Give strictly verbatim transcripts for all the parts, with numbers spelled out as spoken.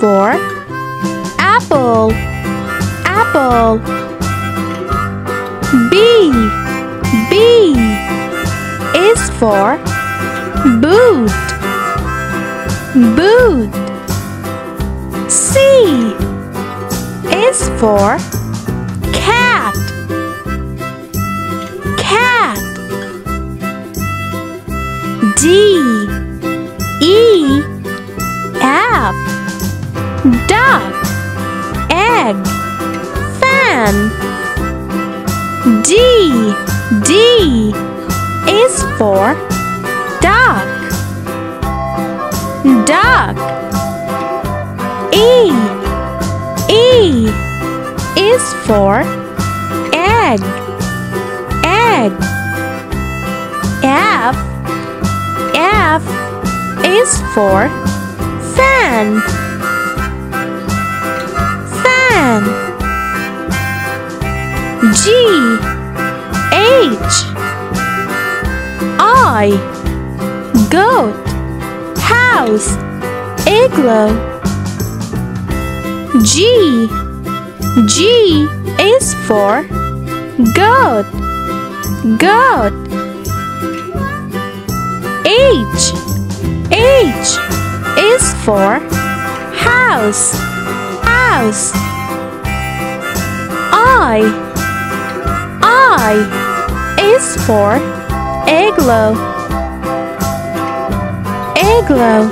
For apple, apple. B, B is for boot, boot. C is for cat, cat. D, E, F. Duck, egg, fan. D, D is for duck, duck. E, E is for egg, egg. F, F is for fan, G, H, I, goat, house, igloo. G, G is for goat, goat. H, H is for house, house. I, I is for igloo, igloo.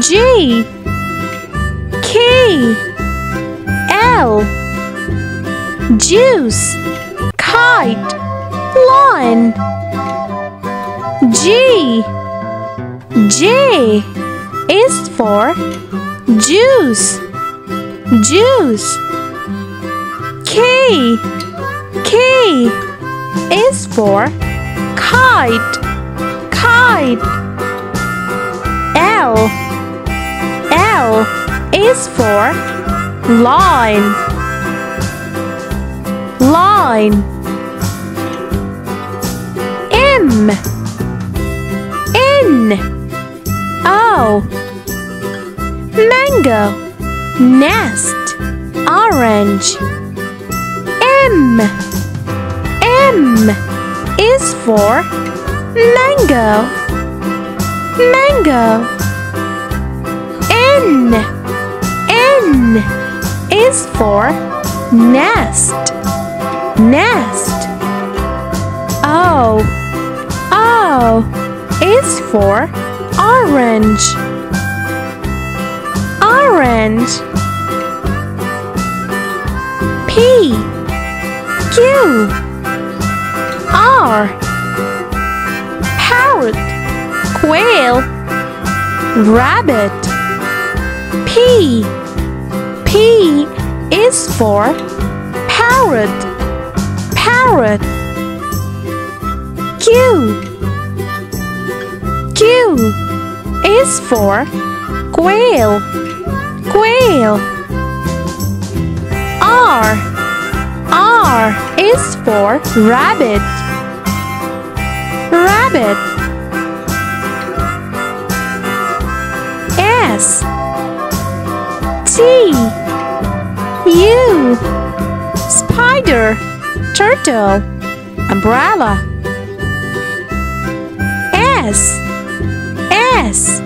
J, K, L, juice, kite, lion. G, J is for juice, juice. K, K is for kite, kite. L, L is for line, line. M, N, O, mango, nest, orange. M, M is for mango, mango. N, N is for nest, nest. O, O is for orange, orange. P, Q, R, parrot, quail, rabbit. P, P is for parrot, parrot. Q, Q is for quail, quail. R, R is for rabbit, rabbit. S, T, U, spider, turtle, umbrella. S, S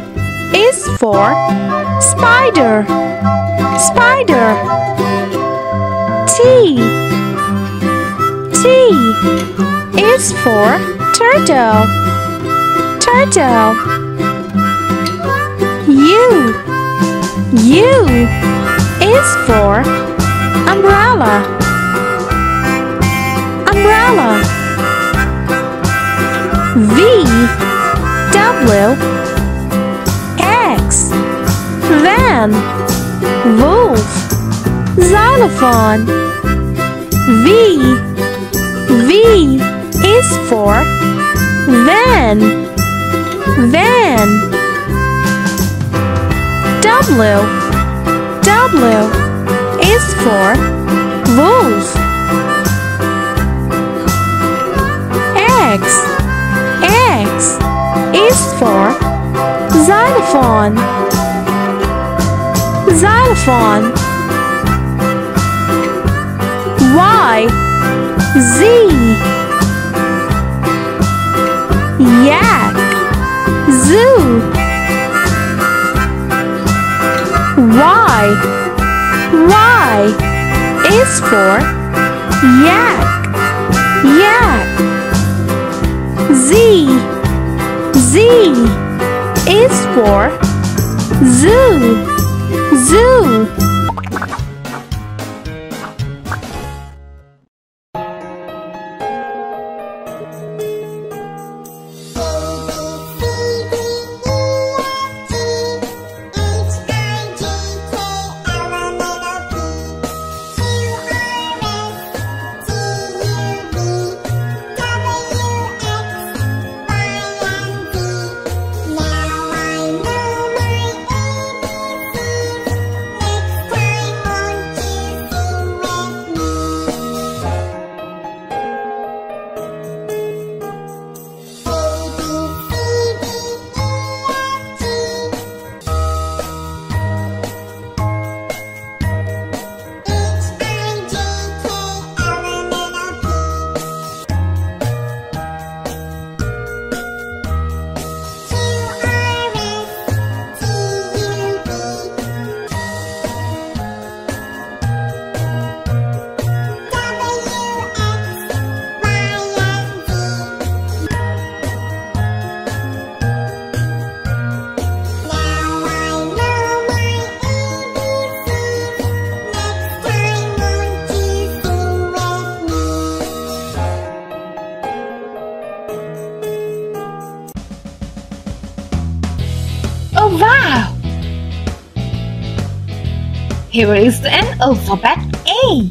is for spider, spider. T, T is for turtle, turtle. U, U is for umbrella, umbrella. V, W, van, wolf, xylophone. V, V is for van, van. W, W is for wolf. X, X is for xylophone, xylophone. Y, Z, yak, zoo. Y, Y is for yak, yak. Z, Z is for zoo, zoo. Wow! Here is an alphabet A.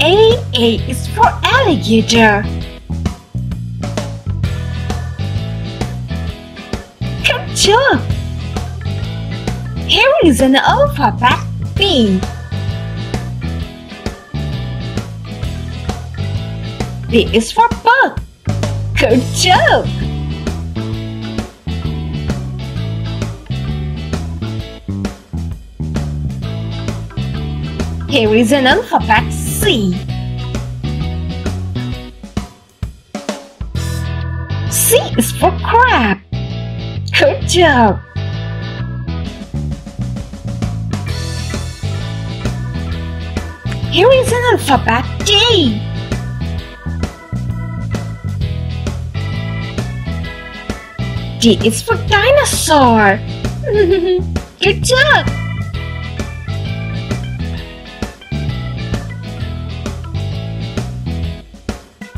A, A is for alligator. Good job! Here is an alphabet B. B is for bug. Good job! Here is an alphabet C. C is for crab. Good job! Here is an alphabet D. D is for dinosaur. Good job!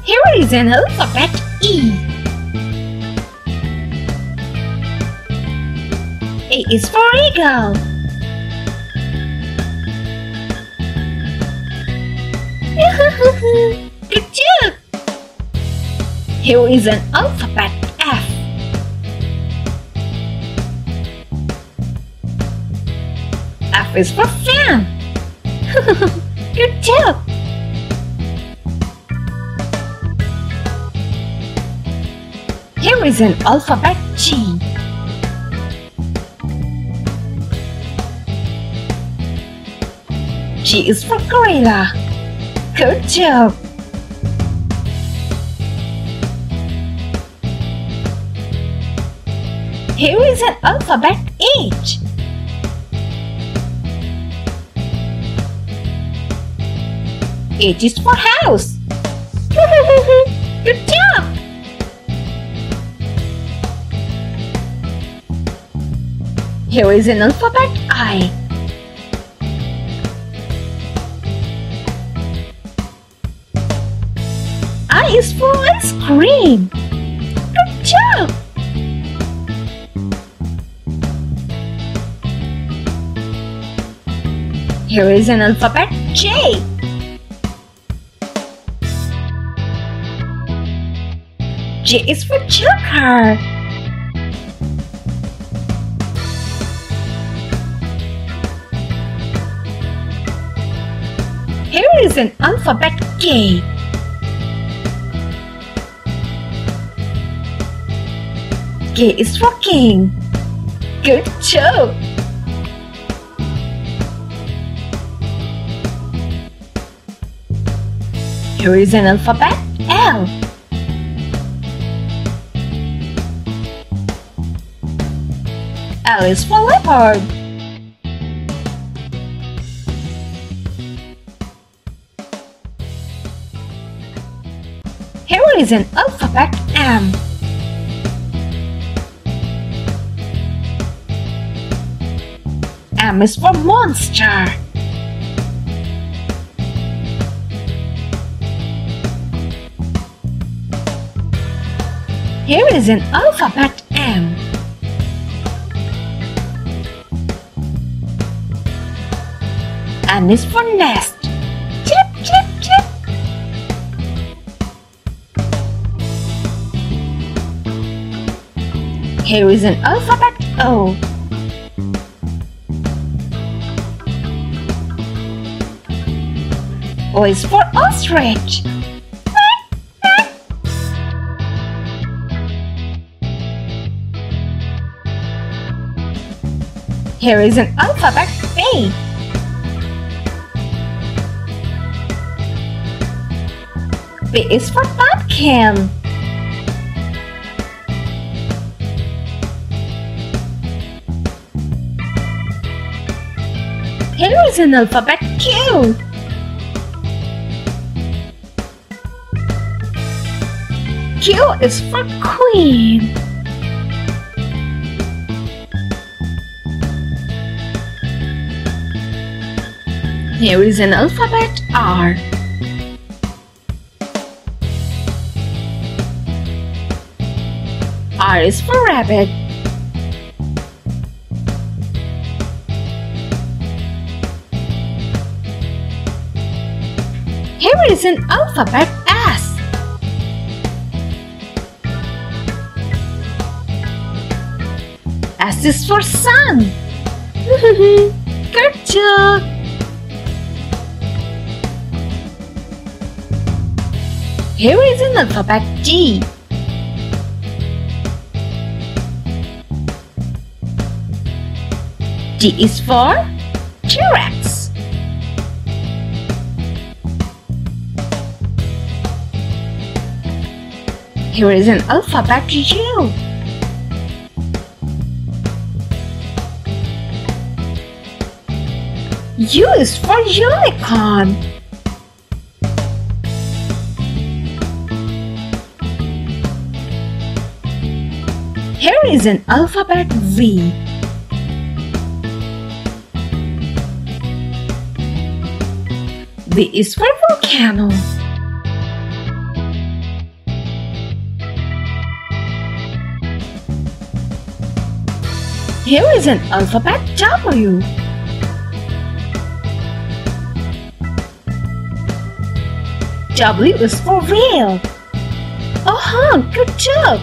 Here is an alphabet E. E is for eagle. Good job! Here is an alphabet F. F is for fan. Good job! Here is an alphabet G. G is for gorilla. Good job! Here is an alphabet H. H is for house. Good job! Here is an alphabet I. I is for ice cream. Good job! Here is an alphabet J. J is for Joker. Here is an alphabet K. K is for King. Good job! Here is an alphabet L. L is for leopard. Here is an alphabet M. M is for monster. Here is an alphabet M. N is for nest. Chirp, chirp, chirp. Here is an alphabet O. O is for ostrich. Here is an alphabet B. B is for pumpkin. Here is an alphabet Q. Q is for queen. Here is an alphabet R. R is for rabbit. Here is an alphabet S. S is for sun. Good job! Here is an alphabet G. G is for T-Rex. Here is an alphabet U. U is for unicorn. Here is an alphabet V. V is for volcano. Here is an alphabet W. W is for whale. Uh-huh, good job!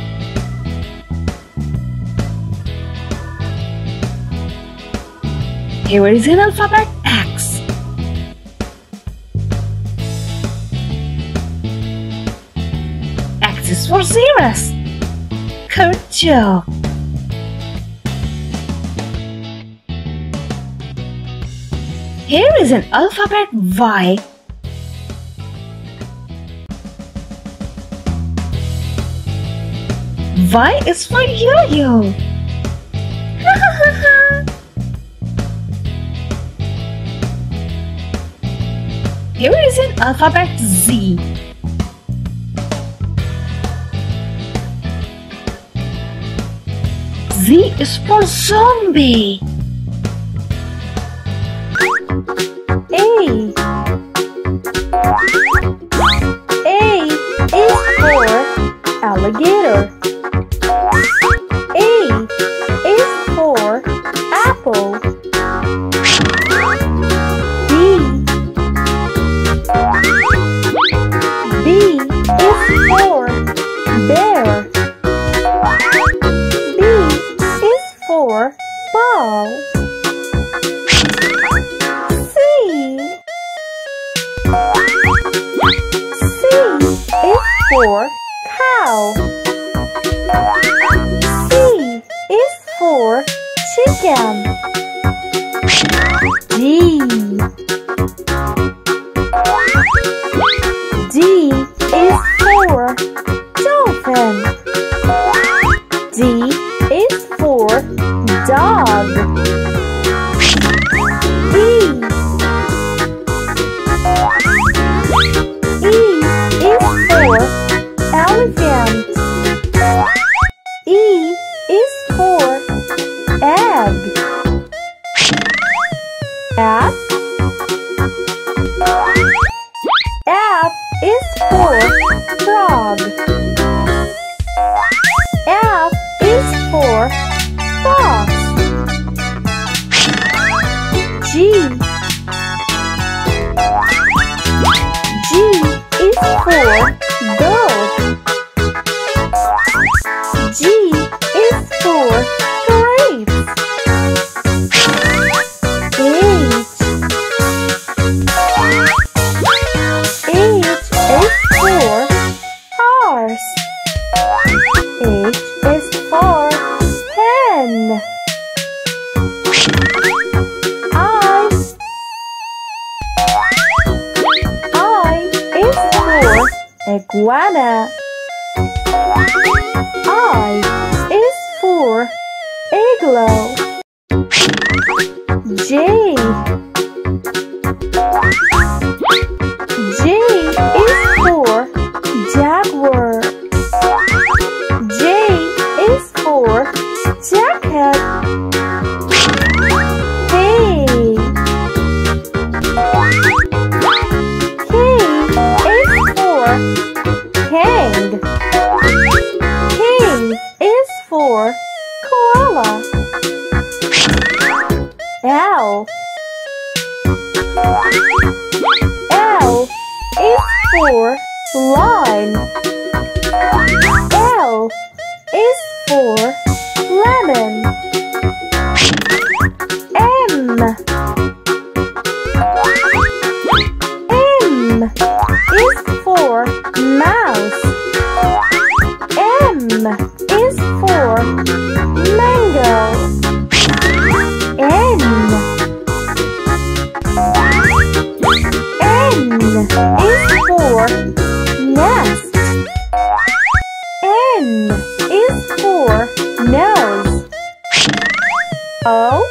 Here is an alphabet X. X is for zeros. Good job. Here is an alphabet Y. Y is for yo-yo. Here is an alphabet Z. Z is for zombie. A. A is for alligator. A is for apple. B is for bear. for cow. C is for chicken. D. D is for dolphin. D is for dog. F. F is for frog. F is for fox. G. G is for goat. G is for iguana. I is for igloo. J. J is for jaguar. J is for jacket. K. K is for King. King is for koala. L. L is for lion. L is for lemon. M. M is for mouse. M is for mango. N. N is for nest. N is for nose. O.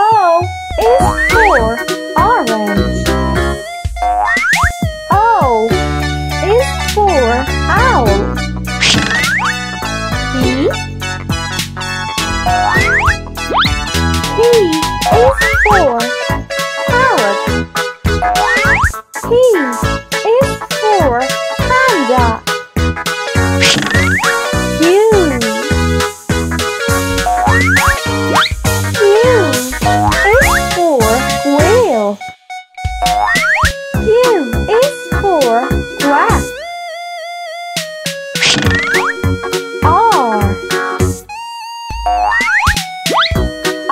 O is for orange. O is for owl. P. P is for parrot. P is for panda. Q. Q is for whale. Q is for grass. R.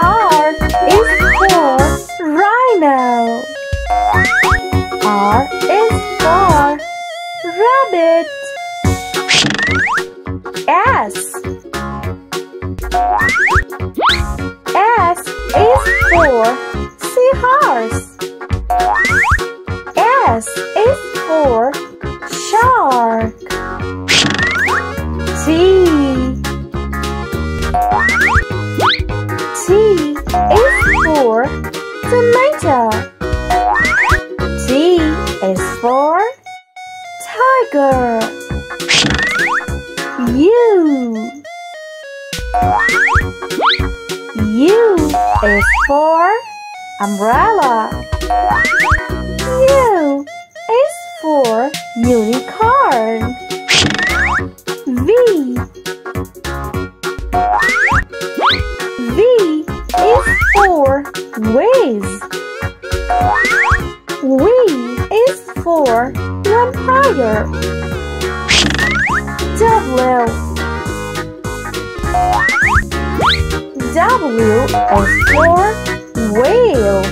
R is for rhino. R is for rabbit. S. S is for seahorse. S is for shark. T. T is for tomato. T is for tiger. U. U is for umbrella. U is for unicorn. V. V is for ways. V is for vampire. W. W is for whale.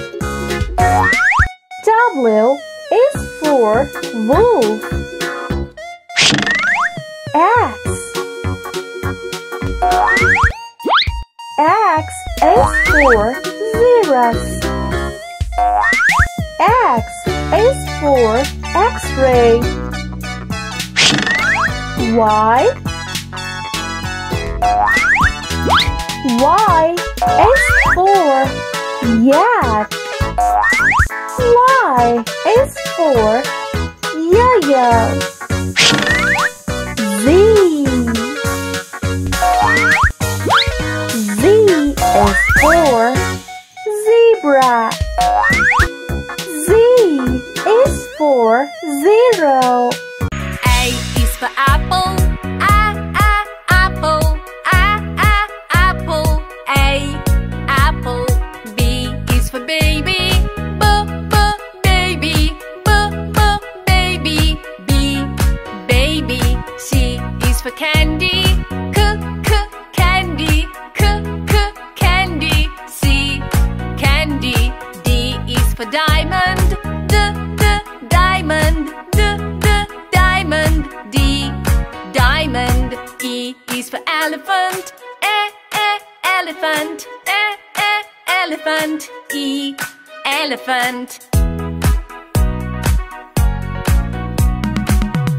W is for for wolf. Axe. Axe is for xerox. X is for X-ray. Y. Y is for yak. Y is for yo-yo. Z. Z is for zebra. Is for zero. A is for apple. A, a, apple. A, a, apple. A, apple. B is for baby. B, b, baby. B, b, baby. B, baby. C is for candy. C, c, candy. C, c, candy. C, candy. D is for diamond. D, diamond, D, D, diamond, D, diamond. E is for elephant, E, E, elephant, E, E, elephant, E, elephant.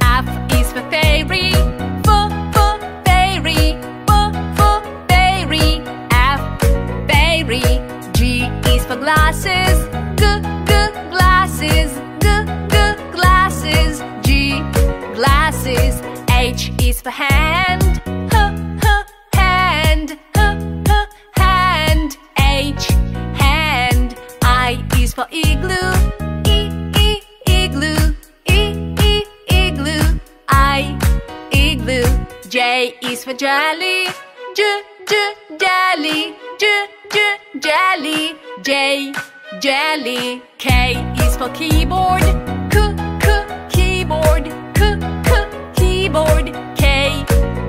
F is for fairy, F, for fairy, F, for fairy, F, fairy. G is for glasses, G, G, glasses, G, glasses, G, glasses. H is for hand, H, H, hand, H, H, hand, H, hand. I is for igloo, E, E, igloo, E, E, igloo, I, igloo. J is for jelly, J, J, jelly, J, J, jelly, J, jelly. K is for keyboard, K, keyboard, K, K, keyboard, K,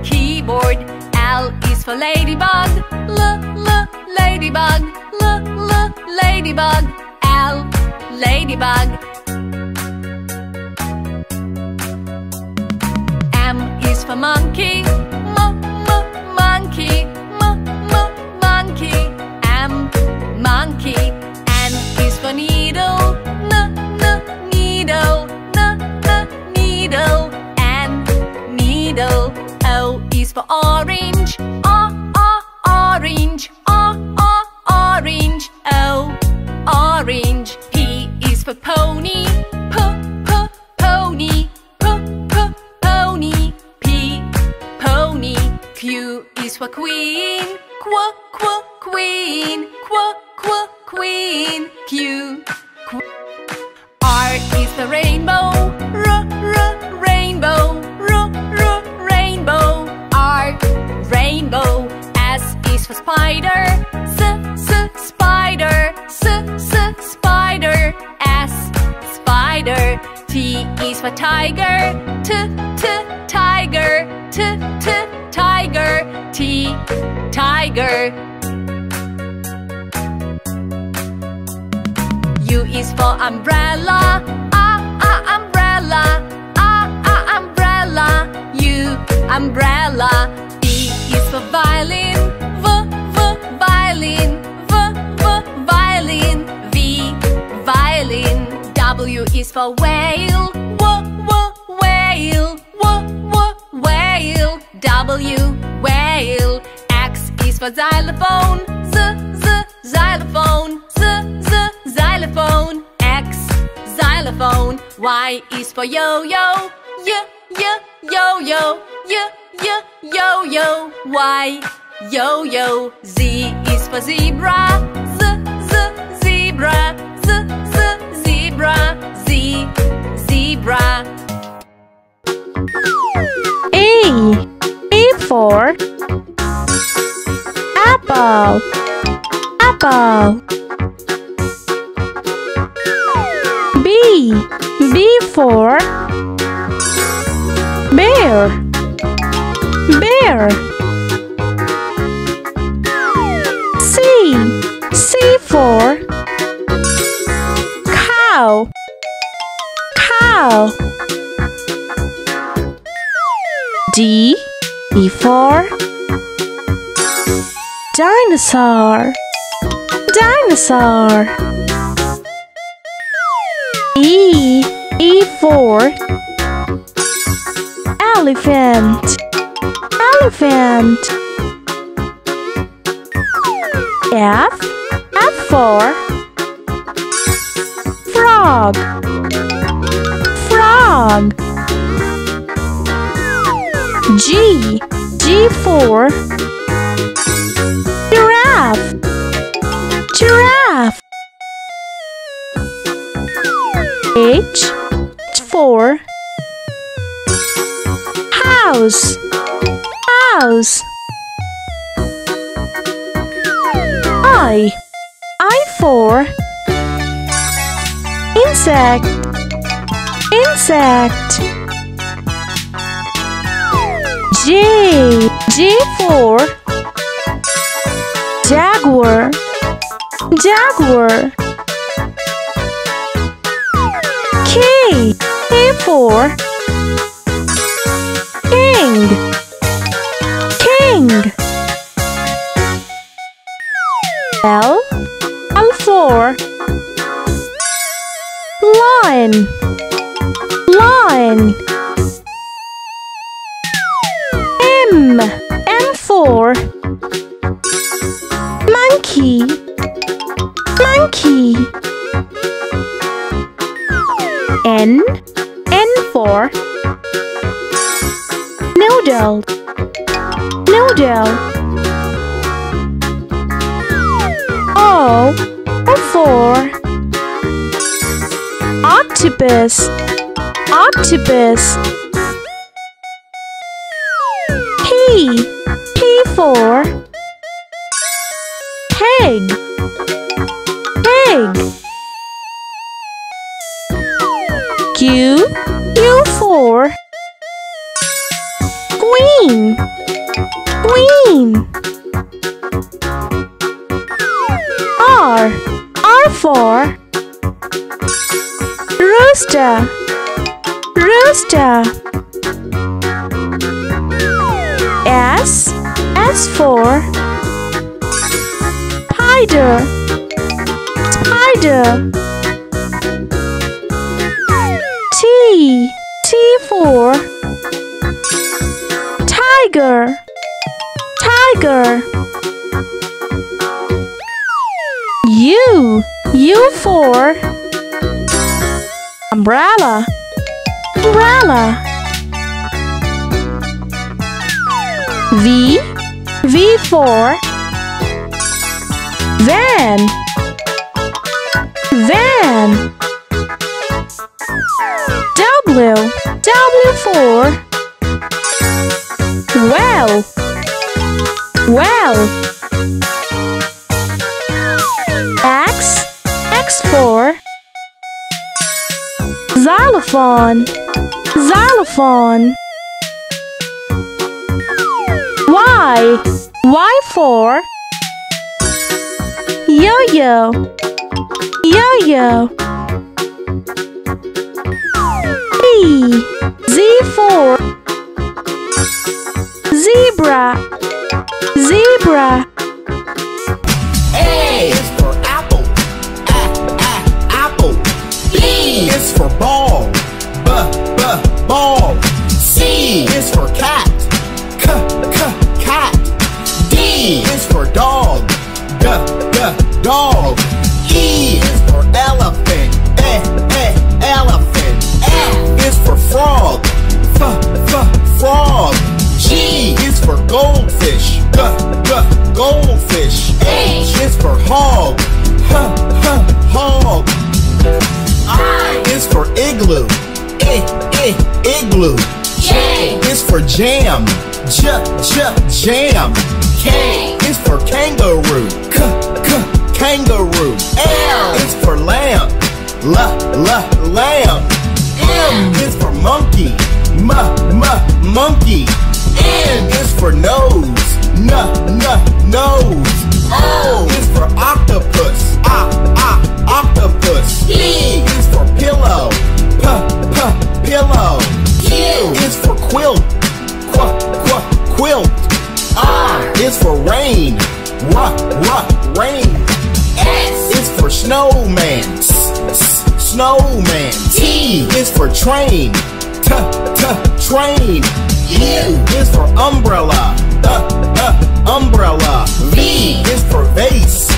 keyboard. L is for ladybug, L, L, ladybug, L, L, ladybug, L, ladybug. M is for monkey, M, M, monkey, M, M, monkey, M, monkey. N is for needle, N, N, needle, needle, and needle. O is for orange, O, O, orange, O, O, orange, O, orange. P is for pony, P, P, pony, P, P, pony, P, pony. Q is for queen, Q, Q, queen, Q, Q, queen, Q, Q. R is for rainbow, R, R, rainbow, R, R, rainbow, R, rainbow. S is for spider, S, S, spider, S, S, spider, S, spider. T is for tiger, T, T, tiger, T, T, tiger, T, tiger. U is for umbrella, ah, ah, umbrella, ah, ah, umbrella, U, umbrella. V is for violin, V, V, violin, V, V, violin, V, violin. W is for whale, W, W, whale, W, W, whale, W, whale. X is for xylophone, Z, Z, xylophone, Z, Z, xylophone, X, xylophone. Y is for yo-yo, Y, Y, yo-yo, Y, Y, yo-yo, Y, yo-yo. Z is for zebra, Z, Z, zebra, Z, Z, zebra, Z, zebra. A, A for apple, apple. B, B for bear, bear. C, C for cow, cow. cow. D, D for dinosaur, dinosaur. E, E for elephant, elephant. F, F for frog, frog. G, G for giraffe, giraffe. H, H for house, house. I, I for insect, insect. J, J for jaguar, jaguar. K, K for king, king. L, L for lion, lion. M, M for monkey, monkey. N, N for noodle, noodle. O, O for octopus, octopus. P, P for pig, pig. Q, Q for queen, queen. R, R for rooster, rooster. S, S for spider, spider. T, T for tiger, tiger. U, U for umbrella, umbrella. V, V for van, van. W, W for well, well. For xylophone, xylophone. Y, Y for yo-yo, yo-yo. Z, Z for zebra, zebra. A is for ball, b b ball. C is for cat, c c cat. D is for dog, d d dog. E is for elephant, e e elephant. F is for frog, f f frog. G is for goldfish, g g goldfish. H is for hog, h h hog. I is for igloo, I, I, igloo. J is for jam, j, j, jam. K is for kangaroo, k, k, kangaroo. L is for lamb, l, l, lamb. M is for monkey, m, m, monkey. N is for nose, n, n, nose. O is for octopus, o, o, octopus. P is for pillow, p, p, snowman. T is for train, t t train. U is for umbrella, the the umbrella. V is for vase,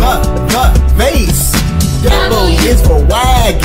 the the vase. W is for wagon,